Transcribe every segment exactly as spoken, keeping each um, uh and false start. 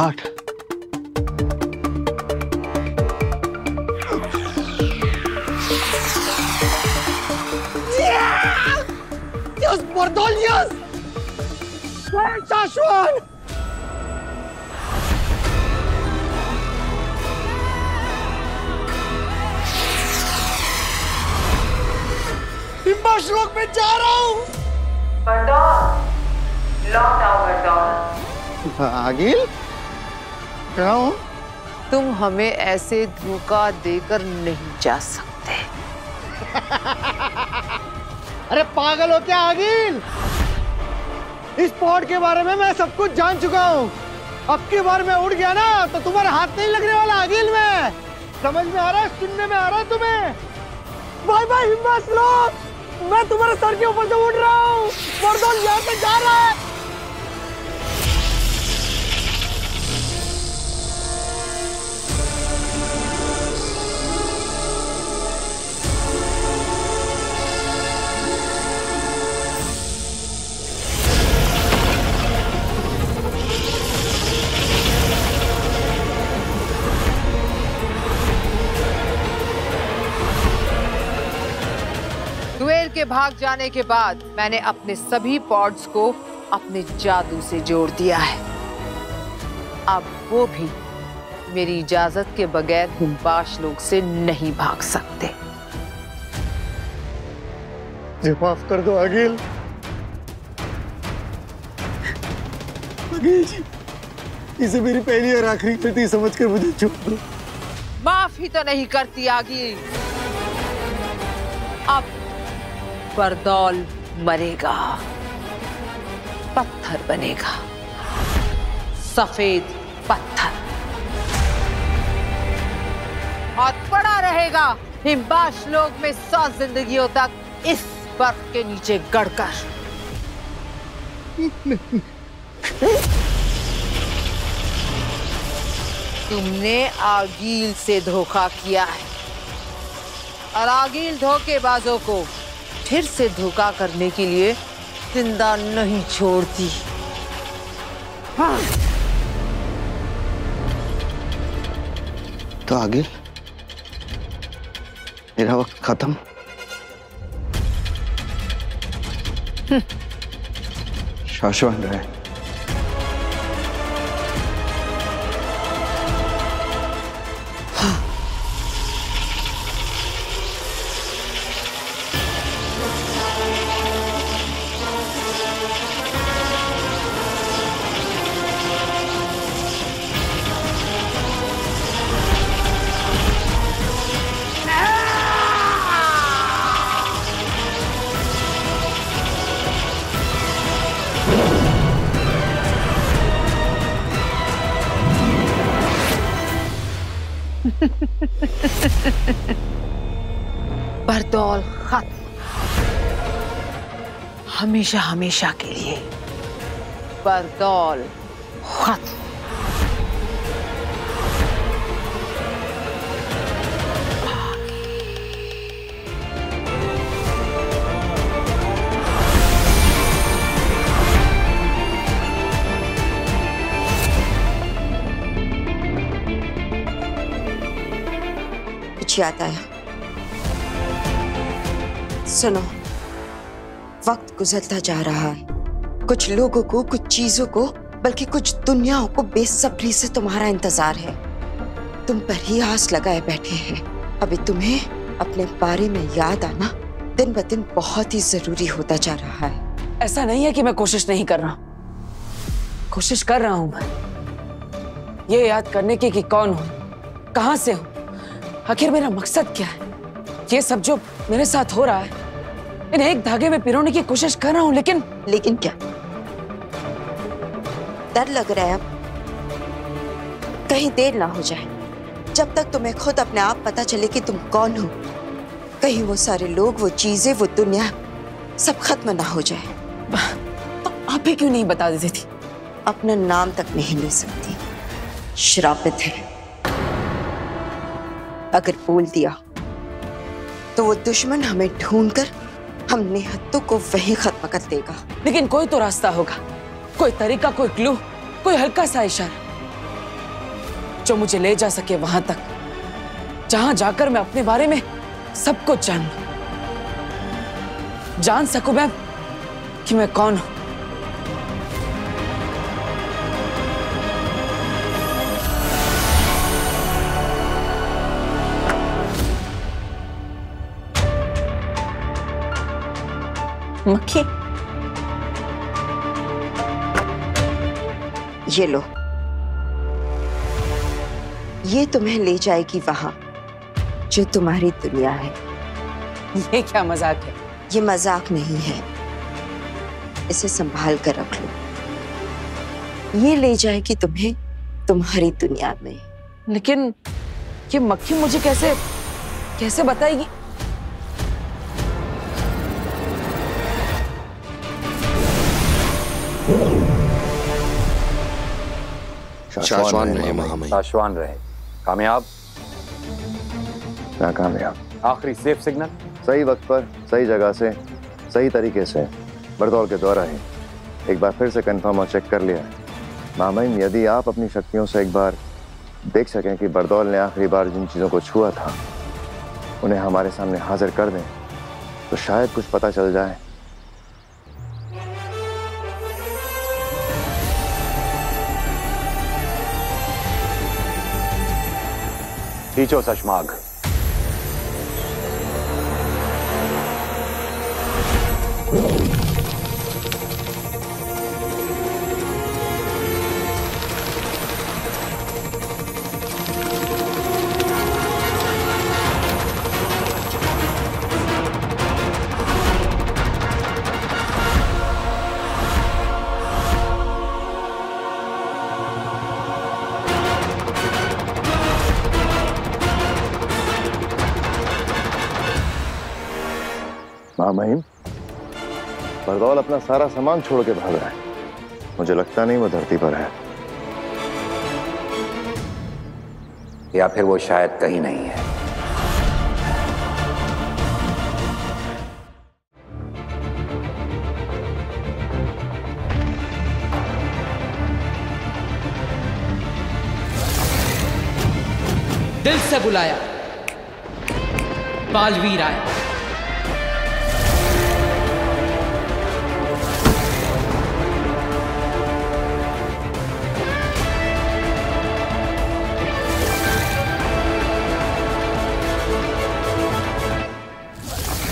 घाट। Yes, Bardaal, yes! Wait, Shashuan! हिम्बा श्लोक में जा रहा हूँ। बरदाल, लॉक डाउन बरदाल। आगिल, क्या हूँ? तुम हमें ऐसे धोखा देकर नहीं जा सकते। अरे पागल हो क्या आगिल? इस पॉड के बारे में मैं सब कुछ जान चुका हूँ। अब की बार मैं उड़ गया ना, तो तुम्हारे हाथ नहीं लगने वाला आगिल में। समझ में आ रहा है? सुनने में आ रहा है तुम्हें? बाय बाय हिम्बा श्लोक, मैं तुम्हारे सर के ऊपर से उड़ रहा हूँ। बरदाल यहाँ से जा रहा है। के भाग जाने के बाद मैंने अपने सभी पॉड्स को अपने जादू से जोड़ दिया है। अब वो भी मेरी इजाजत के बगैर हिम्बा श्लोक से नहीं भाग सकते। माफ कर दो आगिल। आगिल जी, इसे मेरी पहली और आखिरी गलती समझकर मुझे छोड़ दो। माफ ही तो नहीं करती आगिल। अब बरदाल मरेगा, पत्थर बनेगा, सफेद पत्थर, और पड़ा रहेगा हिम्बा श्लोक में सौ जिंदगियों तक इस बर्फ के नीचे गड़कर। तुमने आगिल से धोखा किया है, और आगिल धोखेबाजों को फिर से धोखा करने के लिए जिंदा नहीं छोड़ती। हाँ। तो आगिल, मेरा वक्त खत्म। शाश्वत रहे। हाँ। बरदाल खत्म, हमेशा हमेशा के लिए बरदाल खत्म। आता है। सुनो, वक्त गुजरता जा रहा है। कुछ लोगों को, कुछ चीजों को, बल्कि कुछ दुनियाओं को बेसब्री से तुम्हारा इंतजार है। तुम पर ही आस लगाए बैठे हैं। अभी तुम्हें अपने बारे में याद आना दिन ब दिन बहुत ही जरूरी होता जा रहा है। ऐसा नहीं है कि मैं कोशिश नहीं कर रहा, कोशिश कर रहा हूं मैं। ये याद करने की कि कौन हूं, कहां से हूं, आखिर मेरा मकसद क्या है। ये सब जो मेरे साथ हो रहा है, इन्हें एक धागे में पिरोने की कोशिश कर रहा हूँ, लेकिन लेकिन क्या? डर लग रहा है अब कहीं देर ना हो जाए। जब तक तुम्हें खुद अपने आप पता चले कि तुम कौन हो, कहीं वो सारे लोग, वो चीजें, वो दुनिया सब खत्म ना हो जाए। तो आप ही क्यों नहीं बता देती थी? अपना नाम तक नहीं ले सकती, श्रापित है। अगर बोल दिया तो वो दुश्मन हमें ढूंढकर हम निहत्तों को वहीं खत्म कर देगा। लेकिन कोई तो रास्ता होगा, कोई तरीका, कोई क्लू, कोई हल्का सा इशारा। जो मुझे ले जा सके वहां तक, जहां जाकर मैं अपने बारे में सब कुछ जान लूं, जान सकूं मैं कि मैं कौन हूं। मक्खी, ये लो, ये तुम्हें ले जाएगी वहां जो तुम्हारी दुनिया है। ये क्या मजाक है? ये मजाक नहीं है, इसे संभाल कर रख लो। ये ले जाएगी तुम्हें तुम्हारी दुनिया में। लेकिन ये मक्खी मुझे कैसे कैसे बताएगी? शाश्वान रहे महामहिम, शाश्वान रहे। कामयाब ना कामयाब, आखिरी सेफ सिग्नल सही वक्त पर सही जगह से सही तरीके से बरदौल के द्वारा ही एक बार फिर से कंफर्म और चेक कर लिया। महामहिम, यदि आप अपनी शक्तियों से एक बार देख सकें कि बरदौल ने आखिरी बार जिन चीज़ों को छुआ था उन्हें हमारे सामने हाजिर कर दें तो शायद कुछ पता चल जाए। खींचो सशमाग। महामहिम, बरदौल अपना सारा सामान छोड़ के भाग रहा है, मुझे लगता नहीं वो धरती पर है, या फिर वो शायद कहीं नहीं है। दिल से बुलाया, बालवीर आया।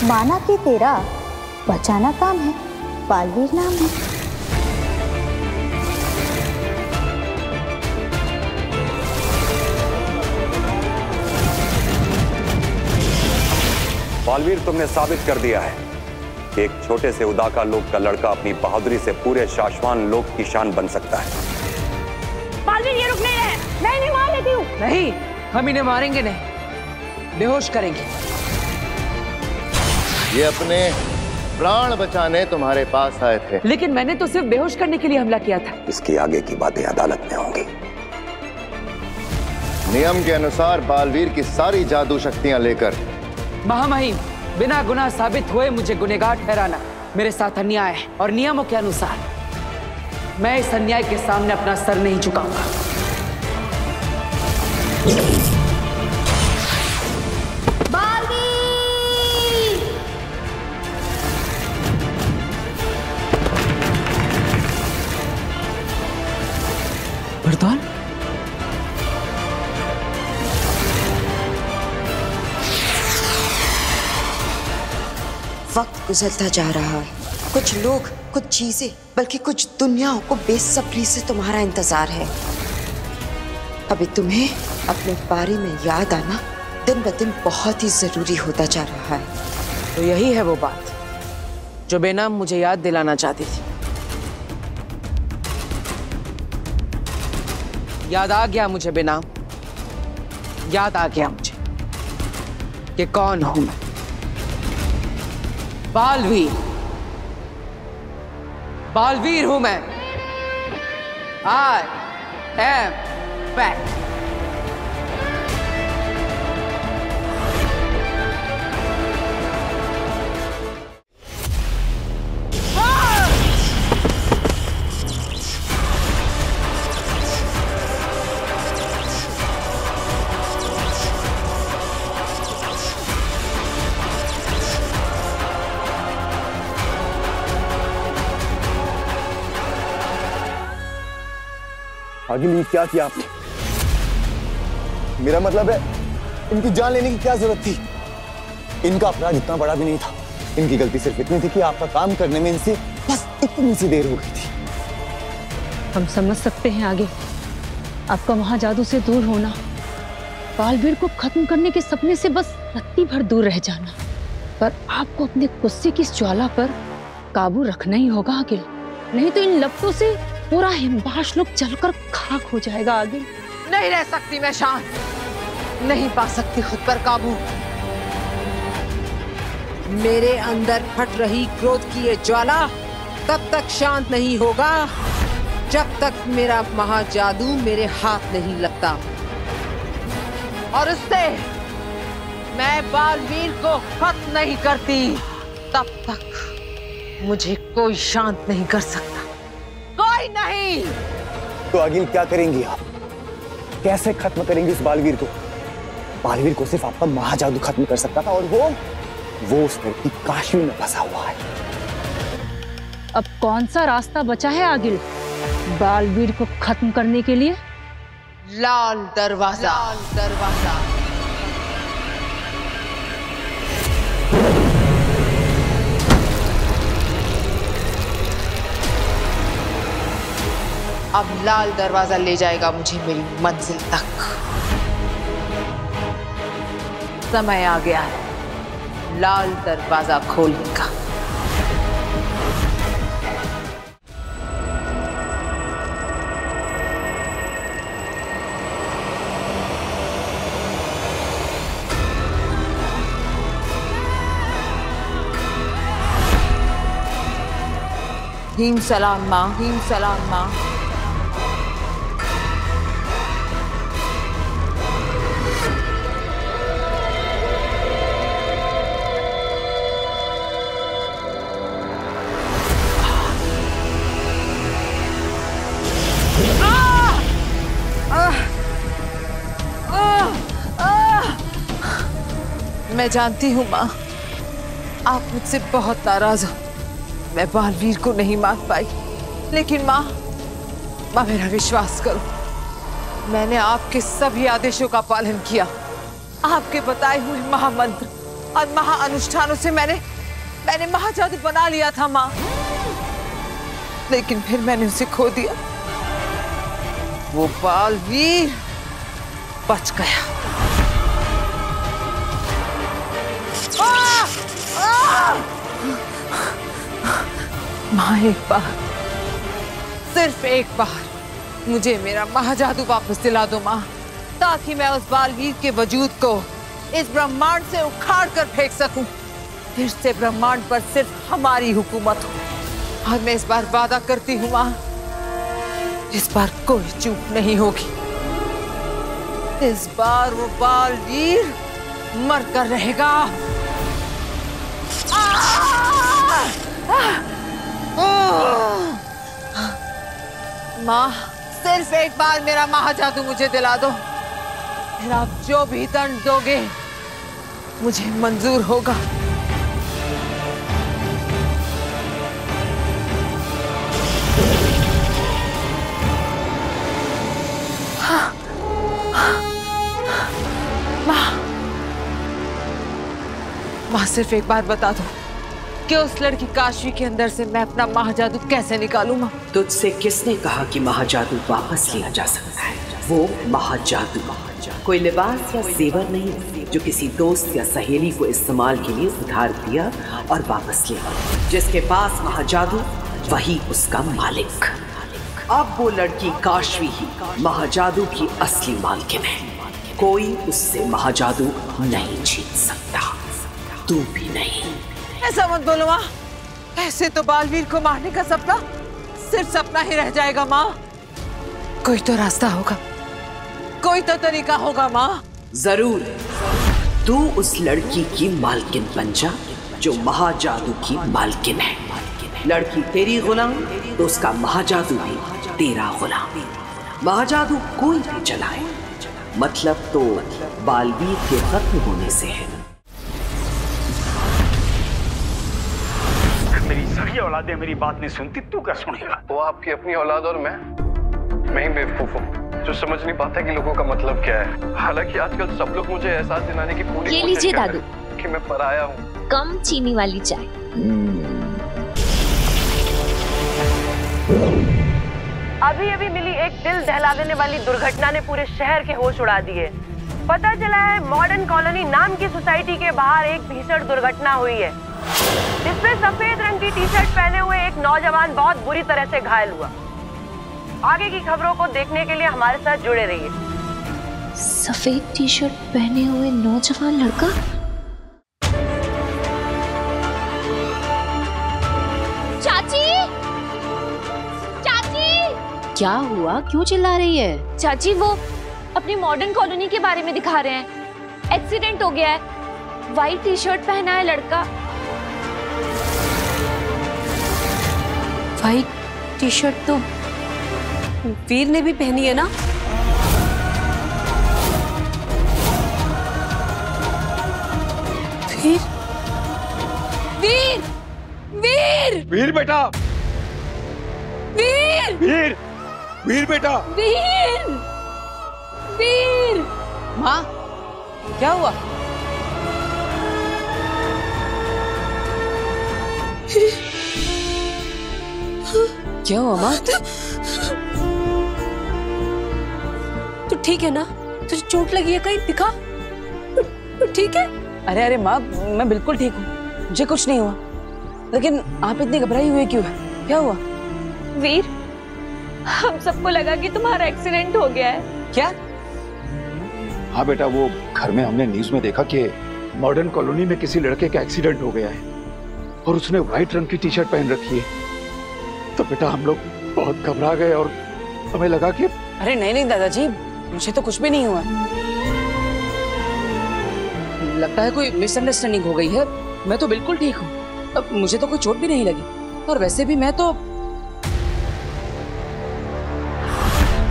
माना कि तेरा बचाना काम है, बालवीर नाम है। बालवीर, तुमने साबित कर दिया है कि एक छोटे से उदाकालोक का लड़का अपनी बहादुरी से पूरे शाश्वान लोक की शान बन सकता है। बालवीर, ये रुक नहीं रहे। मैं इन्हें मार लेती हूँ। नहीं, हम इन्हें मारेंगे नहीं, बेहोश करेंगे। ये अपने प्राण बचाने तुम्हारे पास आए थे, लेकिन मैंने तो सिर्फ बेहोश करने के लिए हमला किया था। इसकी आगे की बातें अदालत में होंगी। नियम के अनुसार बालवीर की सारी जादू शक्तियां लेकर। महामहिम, बिना गुनाह साबित हुए मुझे गुनहगार ठहराना मेरे साथ अन्याय है, और नियमों के अनुसार मैं इस अन्याय के सामने अपना सर नहीं झुकाऊंगा। वक्त गुजरता जा रहा है, कुछ लोग, कुछ चीजें, बल्कि कुछ दुनियाओं को बेसब्री से तुम्हारा इंतजार है। अभी तुम्हें अपने बारे में याद आना दिन ब दिन बहुत ही जरूरी होता जा रहा है। तो यही है वो बात जो बेनाम मुझे याद दिलाना चाहती थी। याद आ गया मुझे बेनाम, याद आ गया मुझे कि कौन हूं मैं। बालवीर, बालवीर हूं मैं। I am back. आगिल, ये क्या किया आपने? मेरा मतलब है इनकी जान लेने की क्या जरूरत थी? इनका अपराध इतना बड़ा भी नहीं था। इनकी गलती सिर्फ इतनी थी कि आपका काम करने में इनसे बस इतनी सी देर हो गई थी। हम समझ सकते हैं आगे आपका वहां जादू से दूर होना, बालवीर को खत्म करने के सपने से बस रत्ती भर दूर रह जाना, पर आपको अपने गुस्से की ज्वाला पर काबू रखना ही होगा आगिल, नहीं तो इन लपटों से पूरा हिम्बा श्लोक जलकर खाक हो जाएगा। आगिल, नहीं रह सकती मैं शांत, नहीं पा सकती खुद पर काबू। मेरे अंदर फट रही क्रोध की ये ज्वाला तब तक शांत नहीं होगा जब तक मेरा महा जादू मेरे हाथ नहीं लगता, और उससे मैं बालवीर को खत्म नहीं करती तब तक मुझे कोई शांत नहीं कर सकता, कोई नहीं। तो आगिल, क्या करेंगी आप? कैसे खत्म करेंगी इस बालवीर को? बालवीर को सिर्फ आपका महाजादू खत्म कर सकता था, और वो वो उस व्यक्ति काश्वी में फंसा हुआ है। अब कौन सा रास्ता बचा है आगिल बालवीर को खत्म करने के लिए? लाल दरवाजा। लाल दरवाजा। अब लाल दरवाजा ले जाएगा मुझे मेरी मंजिल तक। समय आ गया है लाल दरवाजा खोलने का। हीम सलाम माँ, हीम सलाम माँ। मैं जानती हूँ माँ, आप मुझसे बहुत नाराज हो। मैं बालवीर को नहीं मार पाई, लेकिन माँ, माँ मेरा विश्वास करो, मैंने आपके सभी आदेशों का पालन किया। आपके बताए हुए महामंत्र और महाअनुष्ठानों से मैंने मैंने महाजादू बना लिया था माँ, लेकिन फिर मैंने उसे खो दिया। वो बालवीर बच गया। माँ, एक बार, सिर्फ एक बार मुझे मेरा महाजादू वापस दिला दो माँ, ताकि मैं उस बालवीर के वजूद को इस ब्रह्मांड से उखाड़ कर फेंक सकूं। फिर से ब्रह्मांड पर सिर्फ हमारी हुकूमत हो, और मैं इस बार वादा करती हूँ माँ, इस बार कोई चूक नहीं होगी। इस बार वो बालवीर मर कर रहेगा। माँ, सिर्फ एक बार मेरा महाजादू मुझे दिला दो, फिर आप जो भी दंड दोगे मुझे मंजूर होगा। माँ, माँ सिर्फ एक बात बता दो कि उस लड़की काशवी के अंदर से मैं अपना महाजादू कैसे निकालूं माँ? तुझसे किसने कहा कि महाजादू वापस लिया जा सकता है? वो महाजादू कोई लिबास या सेवर नहीं जो किसी दोस्त या सहेली को इस्तेमाल के लिए उधार दिया और वापस लिया। जिसके पास महाजादू वही उसका मालिक। अब वो लड़की काशवी ही महाजादू की असली मालकिन है। कोई उससे महाजादू नहीं जीत सकता, तू भी नहीं। ऐसा मत बोलो माँ, ऐसे तो बालवीर को मारने का सपना सिर्फ सपना ही रह जाएगा माँ। कोई तो रास्ता होगा, कोई तो तरीका होगा माँ। जरूर। तू उस लड़की की मालकिन बन जा जो महाजादू की मालकिन है। लड़की तेरी गुलाम तो उसका महाजादू भी तेरा गुलाम। महाजादू कोई भी चलाए, मतलब तो बालवीर के खत्म होने से है। मेरी सगी औलादें मेरी बात नहीं सुनती, तू क्या सुनेगा? वो आपकी अपनी औलाद और मैं मैं ही बेवकूफ हूँ जो समझ नहीं पाता कि लोगों का मतलब क्या है। हालांकि आजकल सब लोग मुझे एहसास दिलाने की पूरी कोशिश कर रहे हैं। ये लीजिए दादू कि मैं पराया हूँ। कम चीनी वाली चाय। अभी अभी मिली एक दिल दहला देने वाली दुर्घटना ने पूरे शहर के होश उड़ा दिए। पता चला है मॉडर्न कॉलोनी नाम की सोसाइटी के बाहर एक भीषण दुर्घटना हुई है जिसमें सफेद रंग की टी शर्ट पहने हुए एक नौजवान बहुत बुरी तरह से घायल हुआ। आगे की खबरों को देखने के लिए हमारे साथ जुड़े रहिए। सफेद टी शर्ट पहने हुए नौजवान लड़का। चाची, चाची, क्या हुआ? क्यों चिल्ला रही है? चाची वो अपनी मॉडर्न कॉलोनी के बारे में दिखा रहे हैं। एक्सीडेंट हो गया है। व्हाइट टी शर्ट पहना है लड़का। व्हाइट टी शर्ट तो वीर ने भी पहनी है ना? वीर, वीर, वीर, वीर बेटा, वीर, वीर, वीर बेटा, वीर, वीर। माँ, क्या हुआ? क्या हुआ माँ? तू ठीक है ना? तुझे चोट लगी है कहीं? दिखा, तू ठीक है? अरे अरे माँ, मैं बिल्कुल ठीक हूँ, मुझे कुछ नहीं हुआ। लेकिन आप इतने घबराई हुए क्यों है? क्या हुआ? वीर, हम सबको लगा कि तुम्हारा एक्सीडेंट हो गया है। क्या? हाँ बेटा, वो घर में हमने न्यूज में देखा कि मॉडर्न कॉलोनी में किसी लड़के का एक्सीडेंट हो गया है और उसने व्हाइट रंग की टी शर्ट पहन रखी है। तो बेटा हम लोग बहुत घबरा गए और हमें लगा कि। अरे नहीं नहीं दादाजी, मुझे तो कुछ भी नहीं हुआ। लगता है कोई मिसअंडरस्टैंडिंग हो गई है। मैं तो बिल्कुल ठीक हूँ, अब मुझे तो कोई चोट भी नहीं लगी। और वैसे भी मैं तो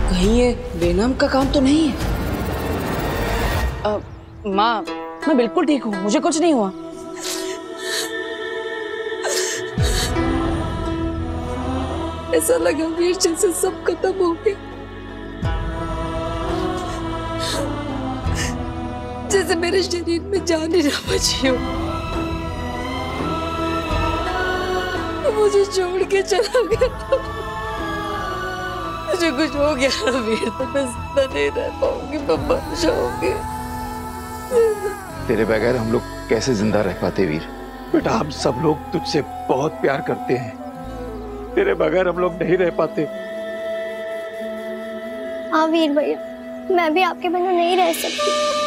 कहीं ये बेनाम का काम तो नहीं है। माँ, मैं बिल्कुल ठीक हूँ, मुझे कुछ नहीं हुआ। ऐसा लगा वीर जैसे सब खत्म हो गया, जैसे मेरे शरीर में जान ही ना बची हो। मुझे छोड़ के चला गया, मुझे कुछ हो गया ना वीर तो मैं जिंदा नहीं रह पाऊंगी, बर्बाद होंगे। तेरे बगैर हम लोग कैसे जिंदा रह पाते वीर? बेटा हम सब लोग तुझसे बहुत प्यार करते हैं, तेरे बगैर हम लोग नहीं रह पाते। हाँ वीर भैया, मैं भी आपके बिना नहीं रह सकती।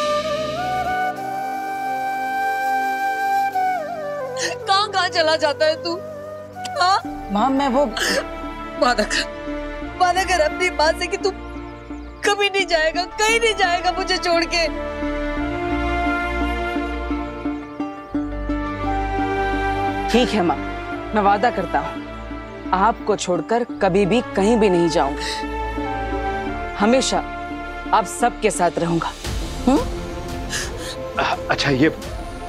कहाँ कहाँ चला जाता है तू? हाँ माँ, मैं वो वादा कर, वादा कर अपनी माँ से कि तू कभी नहीं जाएगा, कहीं नहीं जाएगा मुझे छोड़ के। ठीक है माँ, मैं वादा करता हूँ आपको छोड़कर कभी भी कहीं भी नहीं जाऊंगा, हमेशा आप सबके साथ रहूंगा। हम्म? अच्छा ये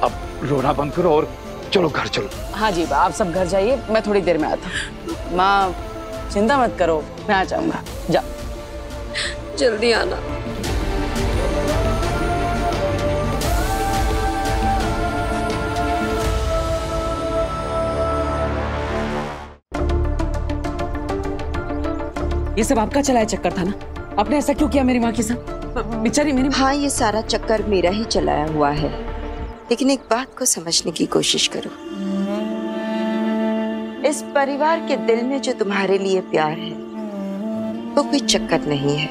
अब रोना बंद करो और चलो घर चलो। हाँ जी आप सब घर जाइए, मैं थोड़ी देर में आता हूँ। माँ चिंता मत करो, मैं आ जाऊंगा, जाओ जल्दी आना। ये सब आपका चलाया चक्कर था ना? आपने ऐसा क्यों किया मेरी माँ के साथ? बेचारी मेरी। हाँ ये सारा चक्कर मेरा ही चलाया हुआ है, लेकिन एक बात को समझने की कोशिश करो। इस परिवार के दिल में जो तुम्हारे लिए प्यार है वो कोई चक्कर नहीं है,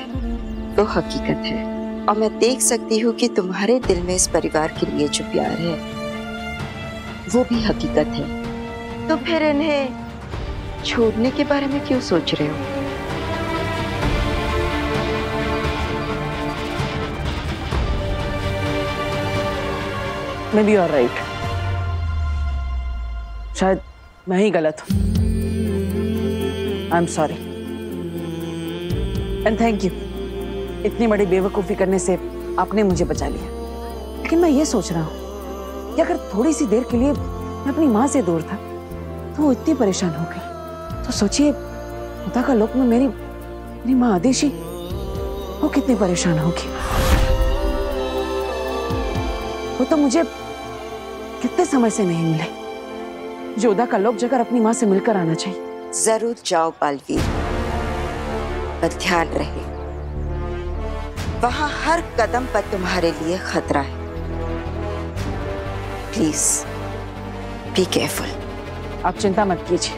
वो हकीकत है। और मैं देख सकती हूँ कि तुम्हारे दिल में इस परिवार के लिए जो प्यार है वो भी हकीकत है। तो फिर इन्हें छोड़ने के बारे में क्यों सोच रहे हो? मैं भी और राइट, शायद मैं ही गलत हूँ। I am sorry and thank you, इतनी बड़ी बेवकूफ़ी करने से आपने मुझे बचा लिया। लेकिन मैं ये सोच रहा हूँ कि अगर थोड़ी सी देर के लिए मैं अपनी माँ से दूर था तो वो इतनी परेशान हो गई, तो सोचिए उदाकलोक में मेरी अपनी माँ आदेशी, वो कितनी परेशान होगी। वो तो मुझे कितने समय से नहीं मिले। जोधा का लोग जाकर अपनी माँ से मिलकर आना चाहिए। जरूर जाओ बालवीर, पर ध्यान रहे वहां हर कदम पर तुम्हारे लिए खतरा है। Please be careful. आप चिंता मत कीजिए,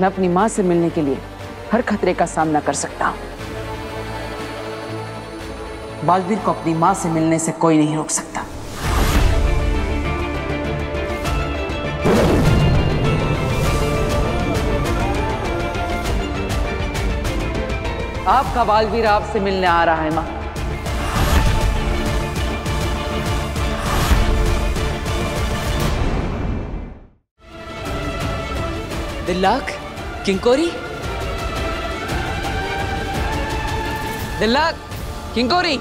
मैं अपनी माँ से मिलने के लिए हर खतरे का सामना कर सकता हूं। बालवीर को अपनी माँ से मिलने से कोई नहीं रोक सकता। आपका बालवीर आपसे मिलने आ रहा है माँ। दिल्लाक, किंकोरी, दिल्लाक, किंकोरी।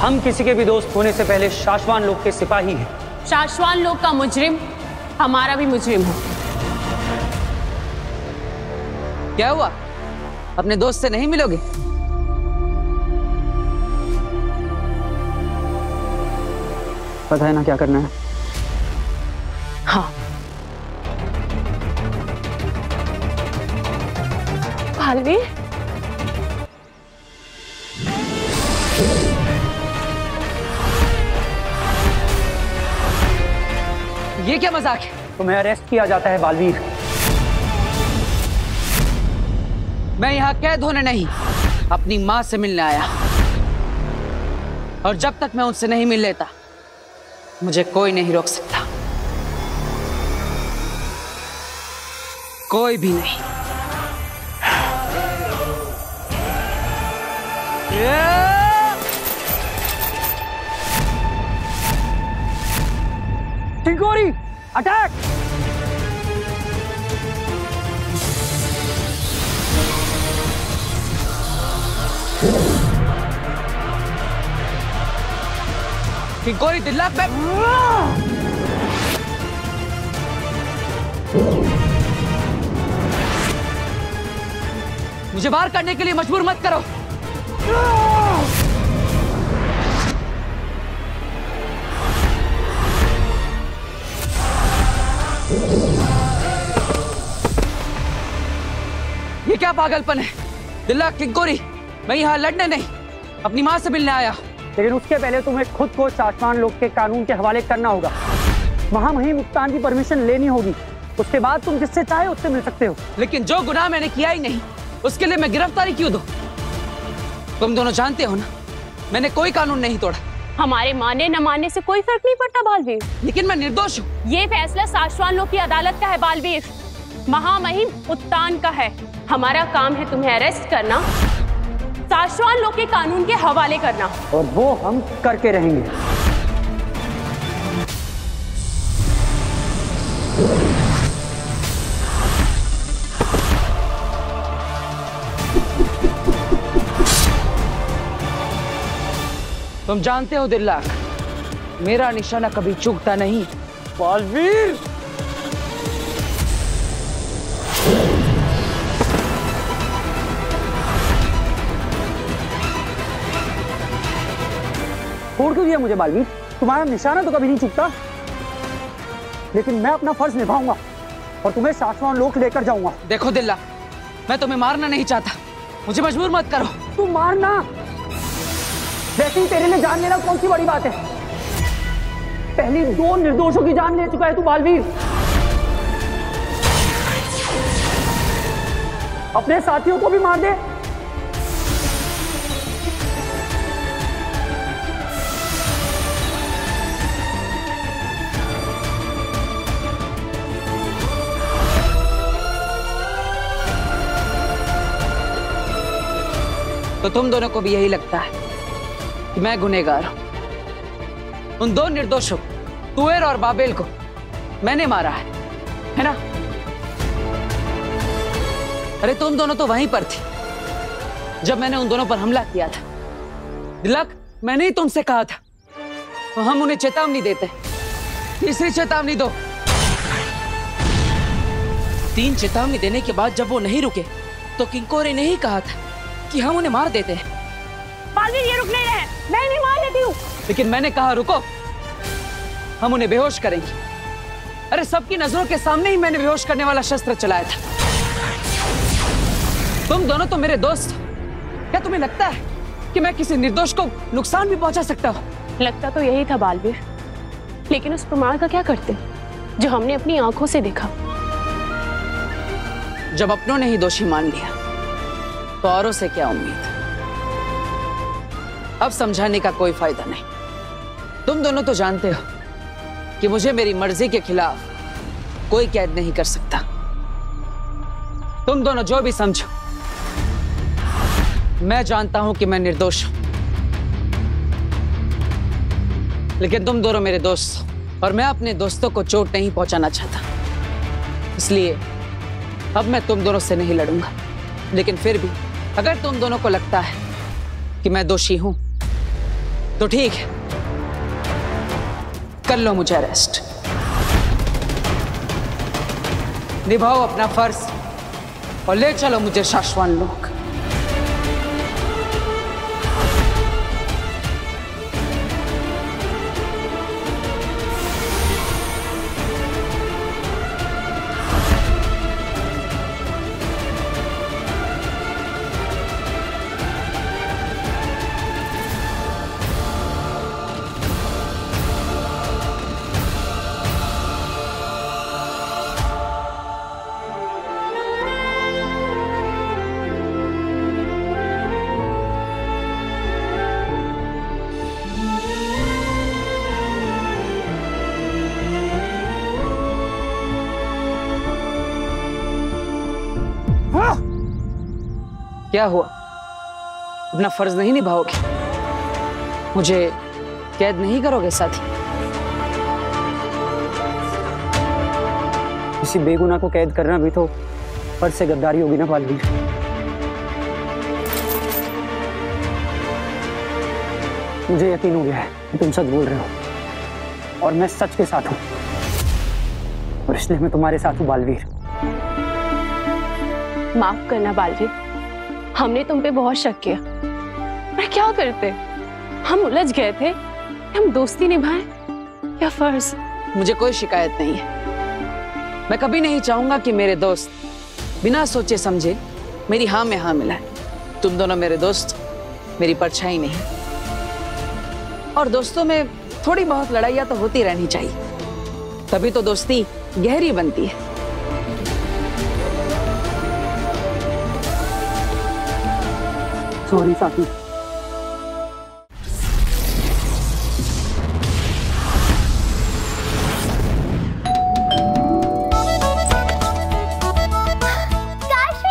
हम किसी के भी दोस्त होने से पहले शाशवान लोग के सिपाही हैं। शाशवान लोग का मुजरिम हमारा भी मुजरिम हो। क्या हुआ, अपने दोस्त से नहीं मिलोगे? पता है ना क्या करना है। हाँ, बालवीर, ये क्या मजाक है? तुम्हें अरेस्ट किया जाता है बालवीर। मैं यहाँ कैद होने नहीं, अपनी माँ से मिलने आया, और जब तक मैं उनसे नहीं मिल लेता मुझे कोई नहीं रोक सकता, कोई भी नहीं। किंकोरी, अटैक! किंकोरी, दिल्लाक में मुझे बाहर करने के लिए मजबूर मत करो। ये क्या पागलपन है? दिल्लाक, किंकोरी, मैं यहाँ लड़ने नहीं, अपनी माँ से मिलने आया। लेकिन उसके पहले तुम्हें खुद को शासमान लोग के कानून के हवाले करना होगा। महामहिम उत्तान की परमिशन लेनी होगी, उसके बाद तुम जिससे चाहे उससे मिल सकते हो। लेकिन जो गुनाह मैंने किया ही नहीं, उसके लिए मैं गिरफ्तारी क्यों दूं? तुम दोनों जानते हो ना, मैंने कोई कानून नहीं तोड़ा। हमारे माने न मानने से कोई फर्क नहीं पड़ता बालवीर। लेकिन मैं निर्दोष हूँ। ये फैसला शासमान लोग की अदालत का है बालवीर, महामहिम उत्तान का है। हमारा काम है तुम्हें अरेस्ट करना, शासवान लोग के कानून के हवाले करना, और वो हम करके रहेंगे। तुम जानते हो दिल्लाक, मेरा निशाना कभी चूकता नहीं। बालवीर, छोड़ क्यों दिया मुझे बालवीर? तुम्हारा निशाना तो कभी नहीं चूकता, लेकिन मैं अपना फर्ज निभाऊंगा और तुम्हें शासवान लोक लेकर जाऊंगा। देखो दिल्ला, मैं तुम्हें मारना नहीं चाहता, मुझे मजबूर मत करो। तू मारना, वैसे ही तेरे लिए जान लेना कौन सी बड़ी बात है? पहली दो निर्दोषों की जान ले चुका है तू बालवीर। अपने साथियों को भी मार दे। तो तुम दोनों को भी यही लगता है कि मैं गुनहगार हूं? उन दो निर्दोषों तुवेर और बाबेल को मैंने मारा है, है ना? अरे तुम दोनों तो वहीं पर थी, जब मैंने उन दोनों पर हमला किया था। दिलक, मैंने ही तुमसे कहा था तो हम उन्हें चेतावनी देते, तीसरी चेतावनी दो। तीन चेतावनी देने के बाद जब वो नहीं रुके तो किंकोरे ने ही कहा था कि हम उन्हें मार देते हैं। बालवीर ये रुक नहीं रहे, मैं भी मार लेती हूँ। लेकिन मैंने कहा रुको, हम उन्हें बेहोश करेंगे। अरे सबकी नजरों के सामने ही मैंने बेहोश करने वाला शस्त्र चलाया था। तुम दोनों तो मेरे दोस्त, क्या तुम्हें लगता है कि मैं किसी निर्दोष को नुकसान भी पहुंचा सकता हूँ? लगता तो यही था बालवीर, लेकिन उस प्रमाण का क्या करते जो हमने अपनी आंखों से देखा? जब अपनों ने ही दोषी मान लिया तो औरों से क्या उम्मीद? अब समझाने का कोई फायदा नहीं। तुम दोनों तो जानते हो कि मुझे मेरी मर्जी के खिलाफ कोई कैद नहीं कर सकता। तुम दोनों जो भी समझो, मैं जानता हूं कि मैं निर्दोष हूं, लेकिन तुम दोनों मेरे दोस्त हो और मैं अपने दोस्तों को चोट नहीं पहुंचाना चाहता। इसलिए अब मैं तुम दोनों से नहीं लड़ूंगा। लेकिन फिर भी अगर तुम दोनों को लगता है कि मैं दोषी हूं तो ठीक है, कर लो मुझे अरेस्ट। निभाओ अपना फर्ज और ले चलो मुझे शाश्वान लोक। क्या हुआ, अपना फर्ज नहीं निभाओगे? मुझे कैद नहीं करोगे साथी? किसी बेगुनाह को कैद करना भी तो फर्ज से गद्दारी होगी ना बालवीर। मुझे यकीन हो गया है कि तुम सच बोल रहे हो और मैं सच के साथ हूं, और इसलिए मैं तुम्हारे साथ हूं बालवीर। माफ करना बालवीर, हमने तुम पे बहुत शक किया। पर क्या करते, हम उलझ गए थे। हम दोस्ती निभाएं या फर्ज? मुझे कोई शिकायत नहीं है। मैं कभी नहीं चाहूंगा कि मेरे दोस्त बिना सोचे समझे मेरी हाँ में हाँ मिलाए। तुम दोनों मेरे दोस्त, मेरी परछाई नहीं। और दोस्तों में थोड़ी बहुत लड़ाइयाँ तो होती रहनी चाहिए, तभी तो दोस्ती गहरी बनती है। सॉरी साथी। काशवी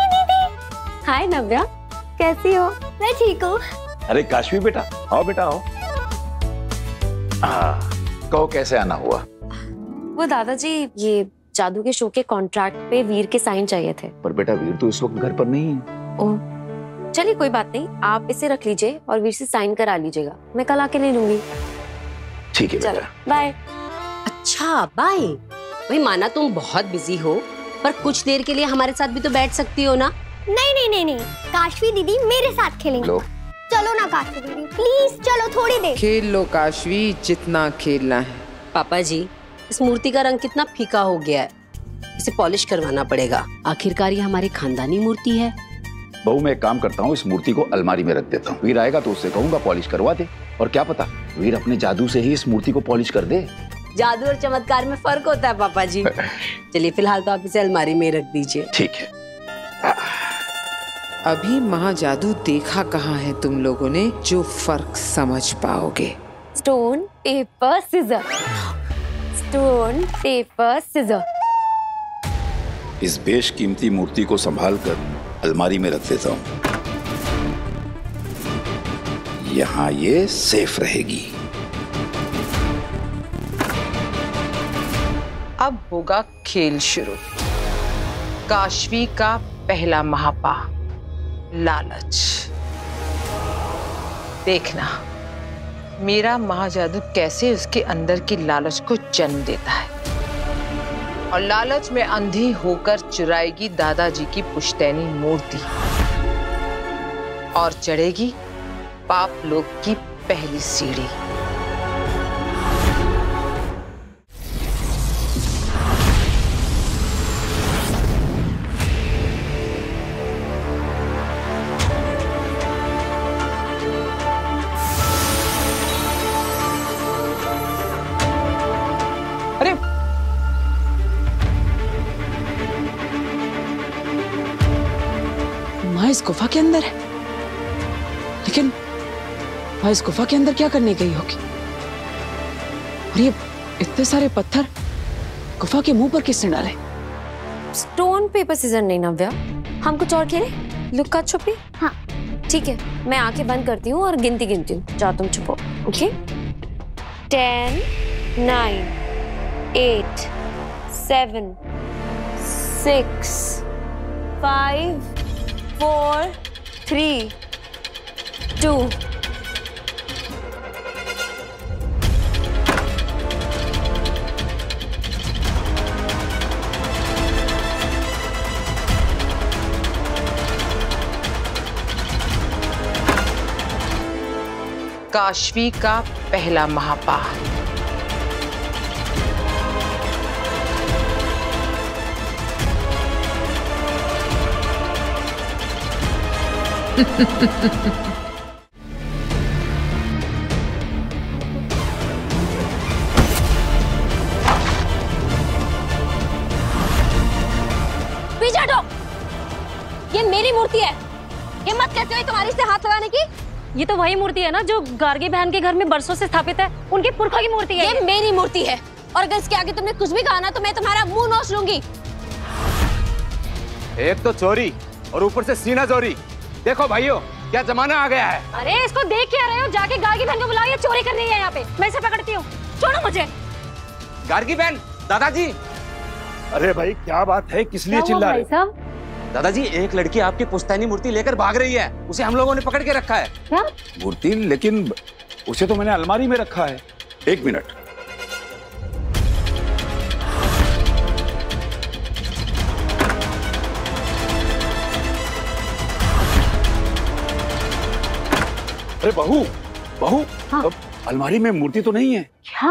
दीदी। हाय नव्या, कैसी हो? मैं ठीक हूँ। अरे काशवी बेटा, आओ बेटा आओ। हाँ कहो, कैसे आना हुआ? वो दादाजी, ये जादू के शो के कॉन्ट्रैक्ट पे वीर के साइन चाहिए थे। पर बेटा वीर तो इस वक्त घर पर नहीं है। ओह चलिए कोई बात नहीं, आप इसे रख लीजिए और वीर से साइन करा लीजिएगा, मैं कल आके ले लूंगी। ठीक है बेटा, बाय। अच्छा बाय। भाई माना तुम बहुत बिजी हो, पर कुछ देर के लिए हमारे साथ भी तो बैठ सकती हो ना? नहीं नहीं नहीं नहीं, काशवी दीदी मेरे साथ खेलेंगे। चलो ना काशवी दीदी, प्लीज चलो थोड़ी देर खेल लो। काशवी जितना खेलना है। पापा जी इस मूर्ति का रंग कितना फीका हो गया है, इसे पॉलिश करवाना पड़ेगा। आखिरकार ये हमारी खानदानी मूर्ति है। बहू मैं एक काम करता हूँ, इस मूर्ति को अलमारी में रख देता हूँ। वीर आएगा तो उससे कहूँगा पॉलिश करवा दे, और क्या पता वीर अपने जादू से ही इस मूर्ति को पॉलिश कर दे। जादू और चमत्कार में फर्क होता है पापा जी। चलिए फिलहाल तो आप इसे अलमारी में रख दीजिए। ठीक है। अभी महा जादू देखा कहाँ है तुम लोगों ने जो फर्क समझ पाओगे? Stone paper scissor, stone paper scissor. इस बेशकीमती मूर्ति को संभाल कर अलमारी में रख देता हूं, यहां ये सेफ रहेगी। अब होगा खेल शुरू। काशवी का पहला महापाप लालच। देखना मेरा महाजादू कैसे उसके अंदर की लालच को जन्म देता है और लालच में अंधी होकर चुराएगी दादाजी की पुश्तैनी मूर्ति और चढ़ेगी पाप लोक की पहली सीढ़ी। इस गुफा के अंदर है, लेकिन वह इस गुफा के अंदर क्या करने गई होगी? और ये इतने सारे पत्थर गुफा के मुंह पर किसने डाले? स्टोन पेपर सीजर नहीं नव्या, हम कुछ और खेलें, लुक्का छुपी। हाँ ठीक है, मैं आंखें बंद करती हूँ और गिनती गिनती हूँ, जाओ तुम छुपो। Okay, ten nine eight seven six five Four, three, two. Kashvi का पहला महापाप। पीछे हटो, ये मेरी मूर्ति है। हिम्मत कैसे हुई तुम्हारी से हाथ लगाने की? ये तो वही मूर्ति है ना जो गार्गी बहन के घर में बरसों से स्थापित है, उनके पुरखों की मूर्ति है। ये मेरी मूर्ति है और अगर इसके आगे तुमने कुछ भी कहा ना तो मैं तुम्हारा मुंह नोच लूंगी। एक तो चोरी और ऊपर से सीना चोरी। देखो भाइयों क्या जमाना आ गया है। अरे इसको देख क्या रहे हो, जाके गार्गी बहन को बुलाओ, ये चोरी कर रही है यहाँ पे। मैं इसे पकड़ती हूँ, छोड़ो मुझे। गार्गी बहन, दादाजी। अरे भाई क्या बात है, किस लिए चिल्ला रहे हो? दादाजी एक लड़की आपकी पुश्तैनी मूर्ति लेकर भाग रही है, उसे हम लोगों ने पकड़ के रखा है। क्या मूर्ति? लेकिन उसे तो मैंने अलमारी में रखा है। एक मिनट, अरे बहू, बहू, हाँ? अलमारी में मूर्ति तो नहीं है क्या?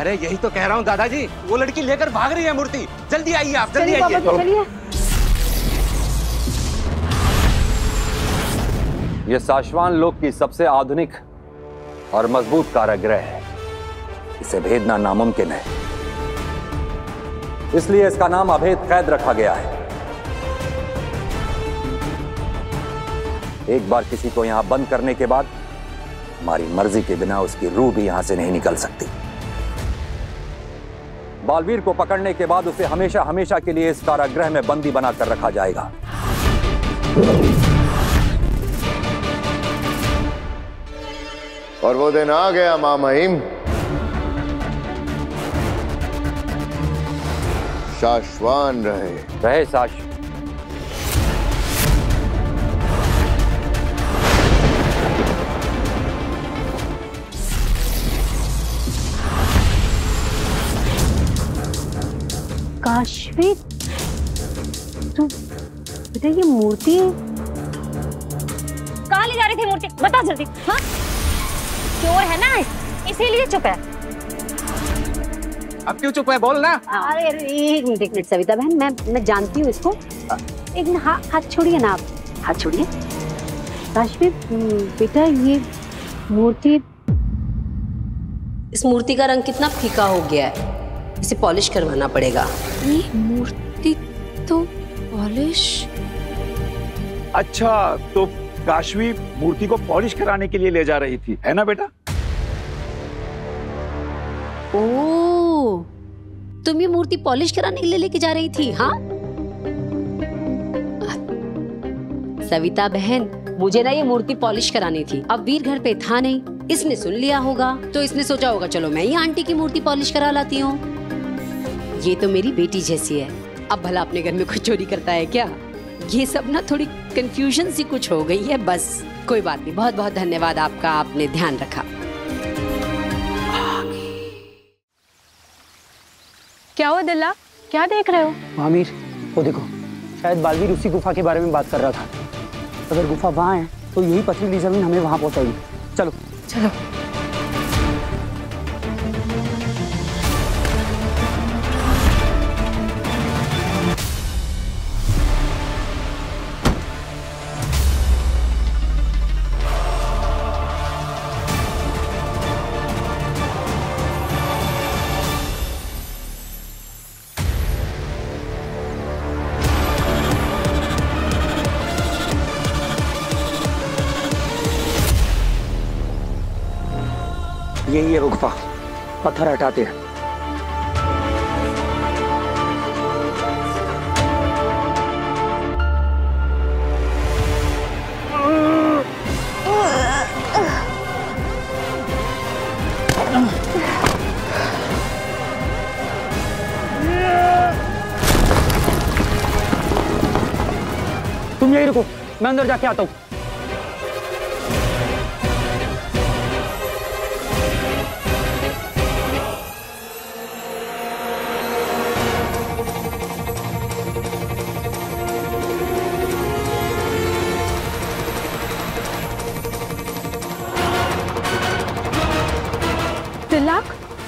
अरे यही तो कह रहा हूँ दादाजी, वो लड़की लेकर भाग रही है मूर्ति। जल्दी आइए आप, जल्दी आइए। चलिए। ये शाश्वान लोक की सबसे आधुनिक और मजबूत कारागृह है, इसे भेदना नामुमकिन है, इसलिए इसका नाम अभेद कैद रखा गया है। एक बार किसी को यहाँ बंद करने के बाद हमारी मर्जी के बिना उसकी रूह भी यहां से नहीं निकल सकती। बालवीर को पकड़ने के बाद उसे हमेशा हमेशा के लिए इस कारागृह में बंदी बनाकर रखा जाएगा। और वो दिन आ गया मामाहिम, शाश्वान रहे रहे शाश्वान। काशवी, तुम बेटा ये मूर्ति कहाँ ले जा रही थी? मूर्ति बता जल्दी। हाँ चोर है ना, इसीलिए चुप है। अब क्यों चुप है, बोल ना। अरे एक मिनट एक मिनट सविता बहन, मैं मैं जानती हूँ इसको। एक मिनट, हाथ हाथ छोड़िए ना, आप हाथ छोड़िए। काशवी बेटा ये मूर्ति, इस मूर्ति का रंग कितना फीका हो गया है, इसे पॉलिश करवाना पड़ेगा। ये मूर्ति तो पॉलिश? अच्छा तो काशवी मूर्ति को पॉलिश कराने के लिए ले जा रही थी, है ना बेटा? ओ, तुम ये मूर्ति पॉलिश कराने के लिए लेके जा रही थी? हाँ सविता बहन, मुझे ना ये मूर्ति पॉलिश करानी थी। अब वीर घर पे था नहीं, इसने सुन लिया होगा तो इसने सोचा होगा चलो मैं ही आंटी की मूर्ति पॉलिश करा लाती हूँ, ये तो मेरी बेटी जैसी है। अब भला अपने घर में कोई चोरी करता है क्या? ये सब ना थोड़ी कंफ्यूजन सी कुछ हो गई है बस। कोई बात नहीं, बहुत बहुत धन्यवाद आपका, आपने ध्यान रखा। क्या हुआ दिल्ला, क्या देख रहे हो? आमिर वो देखो, शायद बालवीर उसी गुफा के बारे में बात कर रहा था। अगर गुफा वहाँ है तो यही पथरीली जमीन हमें वहाँ पहुँचाएगी। चलो चलो। यही है वो गुफा, पत्थर हटाते हैं। तुम यही रुको, मैं अंदर जाके आता हूँ।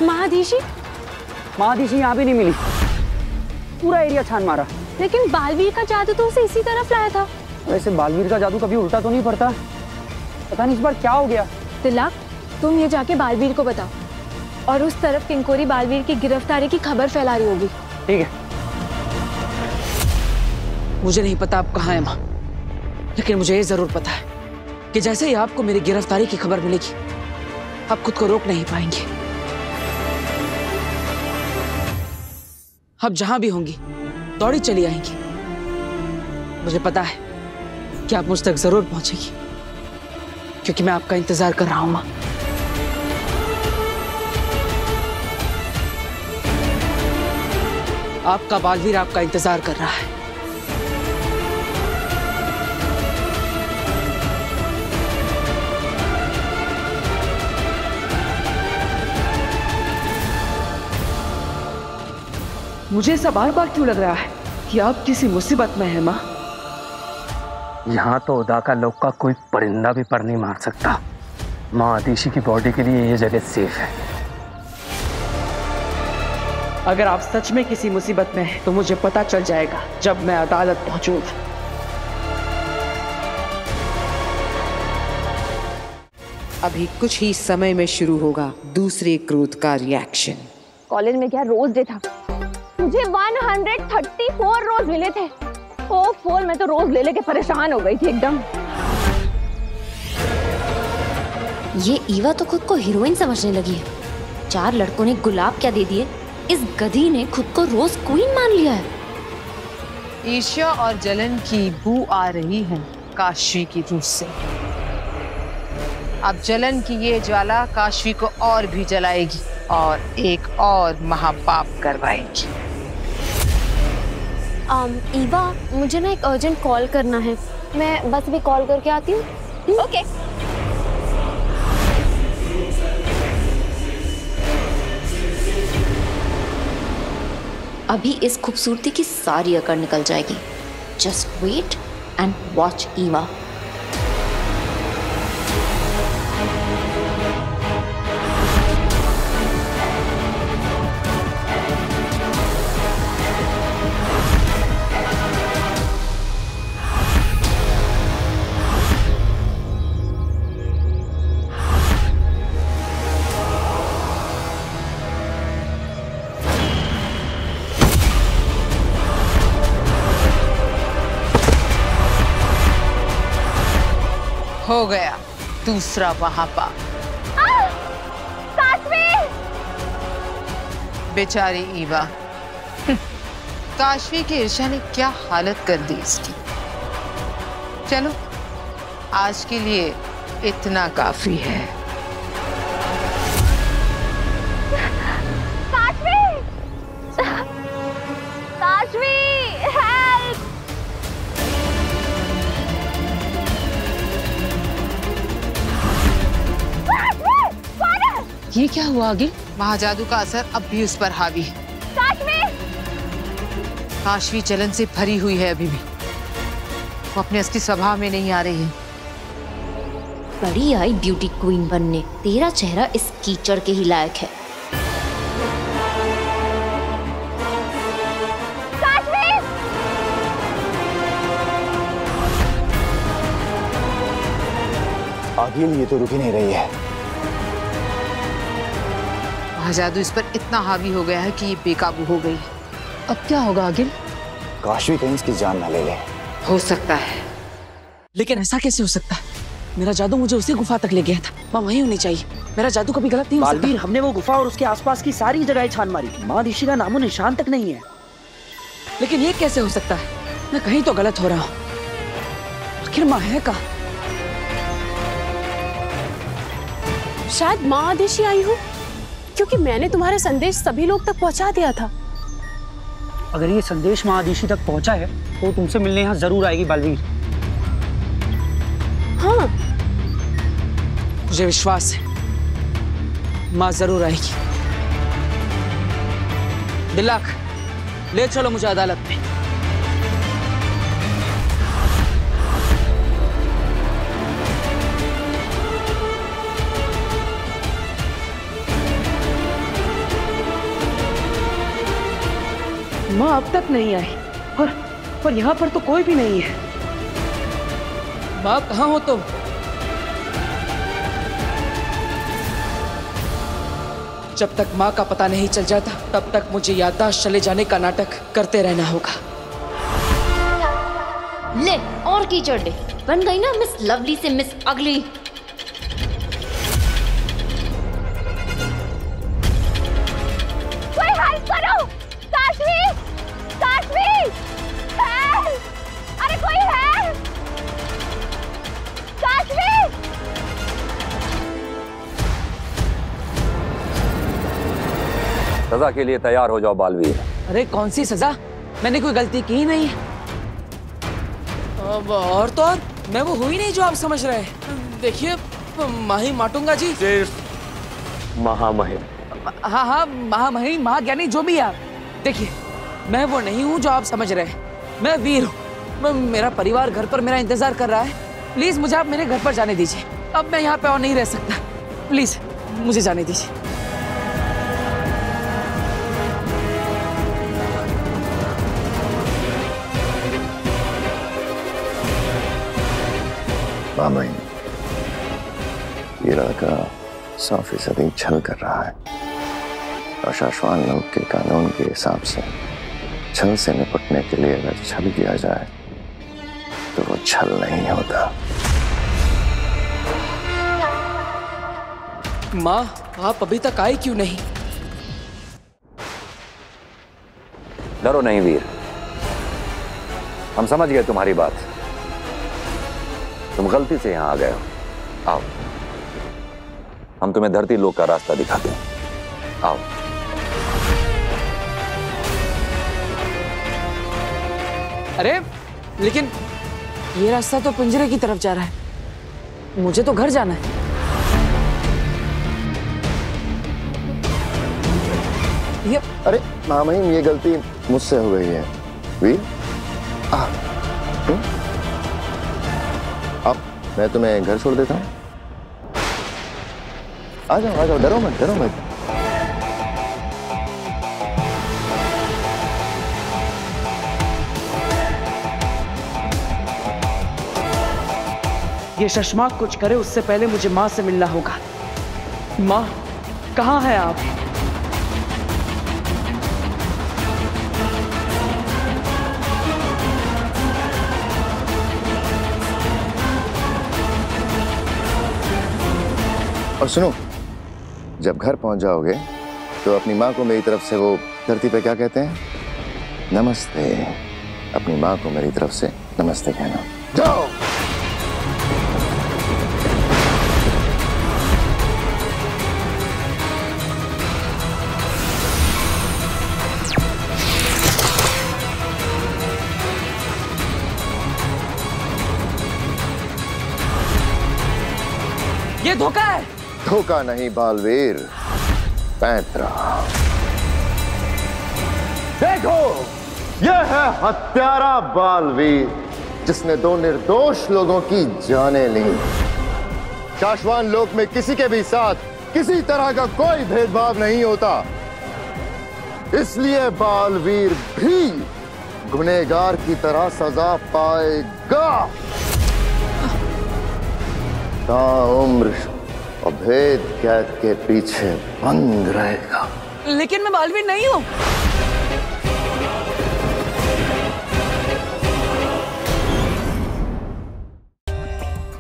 महादिशी, महादिशी यहाँ भी नहीं मिली, पूरा एरिया छान मारा। लेकिन बालवीर का जादू तो उसे इसी तरफ लाया था। वैसे बालवीर का जादू कभी उल्टा तो नहीं पड़ता, पता नहीं इस बार क्या हो गया। तिलक, तुम ये जाके बालवीर को बताओ, और उस तरफ किंकोरी बालवीर की गिरफ्तारी की खबर फैला रही होगी। ठीक है, मुझे नहीं पता आप कहाँ है माँ, लेकिन मुझे ये जरूर पता है कि जैसे ही आपको मेरी गिरफ्तारी की खबर मिलेगी आप खुद को रोक नहीं पाएंगे। आप जहां भी होंगी दौड़ी चली आएंगी, मुझे पता है कि आप मुझ तक जरूर पहुंचेगी, क्योंकि मैं आपका इंतजार कर रहा हूं मां। आपका बालवीर आपका इंतजार कर रहा है। मुझे ऐसा बार बार क्यों लग रहा है कि आप किसी मुसीबत में हैं माँ? यहाँ तो उदाकालोक का कोई परिंदा भी पर नहीं मार सकता। माँ आदिशी की बॉडी के लिए ये जगह सेफ है। अगर आप सच में किसी मुसीबत में हैं तो मुझे पता चल जाएगा जब मैं अदालत पहुंचूंगा। अभी कुछ ही समय में शुरू होगा दूसरे क्रोध का रिएक्शन। कॉलेज में क्या रोज डे था, मुझे एक सौ चौंतीस रोज मिले थे। ओ, फोर मैं तो रोज ले लेके परेशान हो गई थी एकदम। ये ईवा तो खुद को हीरोइन समझने लगी है। चार लड़कों ने गुलाब क्या दे दिए, इस गधी ने खुद को रोज क्वीन मान लिया है। ईर्ष्या और जलन की बू आ रही है काशवी की रूह से। अब जलन की ये ज्वाला काशवी को और भी जलाएगी और एक और महापाप करवाएगी। um, ईवा, मुझे ना एक अर्जेंट कॉल करना है, मैं बस भी कॉल करके आती हूँ। ओके। अभी इस खूबसूरती की सारी अकड़ निकल जाएगी। Just wait and watch Eva. हो गया दूसरा महापाप। बेचारी ईवा, काशवी की ईर्ष्या ने क्या हालत कर दी इसकी। चलो आज के लिए इतना काफी है। काशवी, काशवी हेल्प। ये क्या हुआ आगे? महाजादू का असर अब भी उस पर हावी है। काशवी जलन से भरी हुई है, अभी भी वो अपने असली स्वभाव में नहीं आ रही है। बड़ी आई ब्यूटी क्वीन बनने, तेरा चेहरा इस कीचड़ के ही लायक है। आगिल ये तो रुकी नहीं रही है। महाजादू इस पर इतना हावी हो गया है कि ये बेकाबू हो गई है। अब क्या होगा आगिल? काशवी कहीं इसकी जान ना ले ले। हो सकता है, लेकिन ऐसा कैसे हो सकता है? मेरा जादू मुझे उसी गुफा तक ले गया था, मैं वहीं होनी चाहिए। मेरा जादू कभी गलत नहीं हो सकता। बालवीर, हमने वो गुफा और उसके आसपास की सारी जगह छान मारी, महादिशी का नामो निशान तक नहीं है। लेकिन ये कैसे हो सकता है? मैं कहीं तो गलत हो रहा हूँ। आखिर माँ है कहाँ? शायद महादिशी आई हूँ, क्योंकि मैंने तुम्हारा संदेश सभी लोग तक पहुँचा दिया था। अगर ये संदेश महादिशी तक पहुंचा है तो तुमसे मिलने यहाँ जरूर आएगी बालवीर। हाँ, मुझे विश्वास है, माँ जरूर आएगी। दिल्लक, ले चलो मुझे अदालत में। माँ अब तक नहीं आई और पर यहाँ पर तो कोई भी नहीं है। माँ कहाँ हो तुम? जब तक माँ का पता नहीं चल जाता तब तक मुझे याददाश्त चले जाने का नाटक करते रहना होगा। ले और कीचड़ ले, बन गई ना मिस लवली से मिस अगली। सजा के लिए तैयार हो जाओ बालवीर। अरे कौन सी सजा? मैंने कोई गलती की नहीं। और तो और मैं वो हुई नहीं जो आप समझ रहे हैं। देखिए माही माटूंगा जी, सिर्फ महामहिम। हाँ हाँ, महामहिम, महाज्ञानी, जो भी आप। देखिए मैं वो नहीं हूँ जो आप समझ रहे हैं। मैं वीर हूँ। मेरा परिवार घर पर मेरा इंतजार कर रहा है। प्लीज मुझे आप मेरे घर पर जाने दीजिए। अब मैं यहाँ पे और नहीं रह सकता, प्लीज मुझे जाने दीजिए। ये लड़का साफ सदी छल कर रहा है और शाश्वान लोग के कानून के हिसाब से छल से निपटने के लिए अगर छल किया जाए तो वो छल नहीं होता। माँ, आप अभी तक आए क्यों नहीं? डरो नहीं वीर, हम समझ गए तुम्हारी बात। तुम गलती से यहाँ आ गए हो। आओ, हम तुम्हें धरती लोक का रास्ता दिखाते हैं। आओ। अरे लेकिन ये रास्ता तो पिंजरे की तरफ जा रहा है, मुझे तो घर जाना है। ये अरे मामहीम, ये गलती मुझसे हो गई है। वी आ आप, मैं तुम्हें घर छोड़ देता हूँ। आ जाओ आ जाओ, डरो मत डरो मत। ये शशमा कुछ करे उससे पहले मुझे माँ से मिलना होगा। माँ कहाँ है आप? और सुनो, जब घर पहुंच जाओगे तो अपनी माँ को मेरी तरफ से, वो धरती पे क्या कहते हैं, नमस्ते। अपनी माँ को मेरी तरफ से नमस्ते कहना। जाओ। ये धोखा है। धोखा नहीं बालवीर। पैंतरा। देखो, यह है हत्यारा बालवीर जिसने दो निर्दोष लोगों की जानें ली। शाश्वान लोक में किसी के भी साथ किसी तरह का कोई भेदभाव नहीं होता, इसलिए बालवीर भी गुनहगार की तरह सजा पाएगा। ताउम्र अभेद कैद के पीछे बंद रहेगा। लेकिन मैं बालवीर नहीं हूं।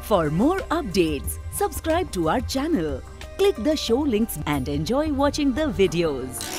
For more updates, subscribe to our channel, click the show links and enjoy watching the videos.